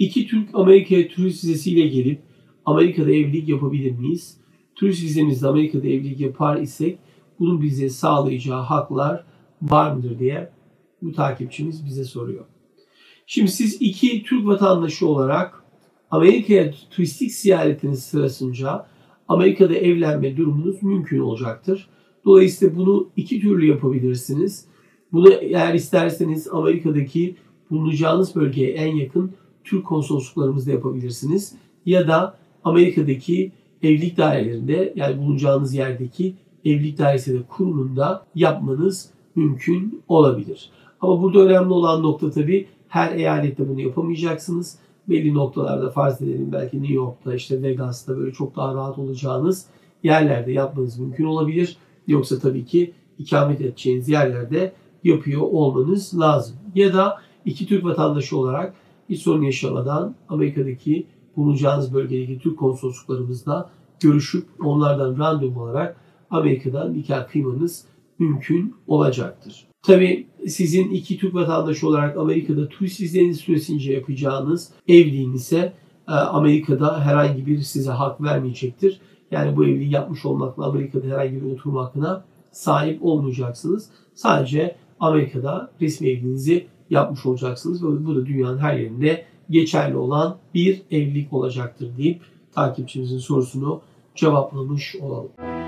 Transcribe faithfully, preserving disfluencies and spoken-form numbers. İki Türk Amerika'ya turist vizesiyle gelip Amerika'da evlilik yapabilir miyiz? Turist vizemizle Amerika'da evlilik yapar isek bunun bize sağlayacağı haklar var mıdır diye bu takipçimiz bize soruyor. Şimdi siz iki Türk vatandaşı olarak Amerika'ya turistik ziyaretiniz sırasında Amerika'da evlenme durumunuz mümkün olacaktır. Dolayısıyla bunu iki türlü yapabilirsiniz. Bunu eğer isterseniz Amerika'daki bulunacağınız bölgeye en yakın Türk konsolosluklarımızda yapabilirsiniz. Ya da Amerika'daki evlilik dairelerinde, yani bulunacağınız yerdeki evlilik dairesinde kurumunda yapmanız mümkün olabilir. Ama burada önemli olan nokta tabii her eyalette bunu yapamayacaksınız. Belli noktalarda, farz edelim belki New York'ta, işte Vegas'ta böyle çok daha rahat olacağınız yerlerde yapmanız mümkün olabilir. Yoksa tabii ki ikamet edeceğiniz yerlerde yapıyor olmanız lazım. Ya da iki Türk vatandaşı olarak hiç sorun yaşamadan Amerika'daki bulunacağınız bölgedeki Türk konsolosluklarımızla görüşüp onlardan randevu olarak Amerika'dan nikah kıymanız mümkün olacaktır. Tabii sizin iki Türk vatandaşı olarak Amerika'da turist vizeniz süresince yapacağınız evliliğinize Amerika'da herhangi bir size hak vermeyecektir. Yani bu evliliği yapmış olmakla Amerika'da herhangi bir oturma hakkına sahip olmayacaksınız. Sadece Amerika'da resmi evliliğinizi yapmış olacaksınız. Ve bu da dünyanın her yerinde geçerli olan bir evlilik olacaktır deyip takipçimizin sorusunu cevaplamış olalım.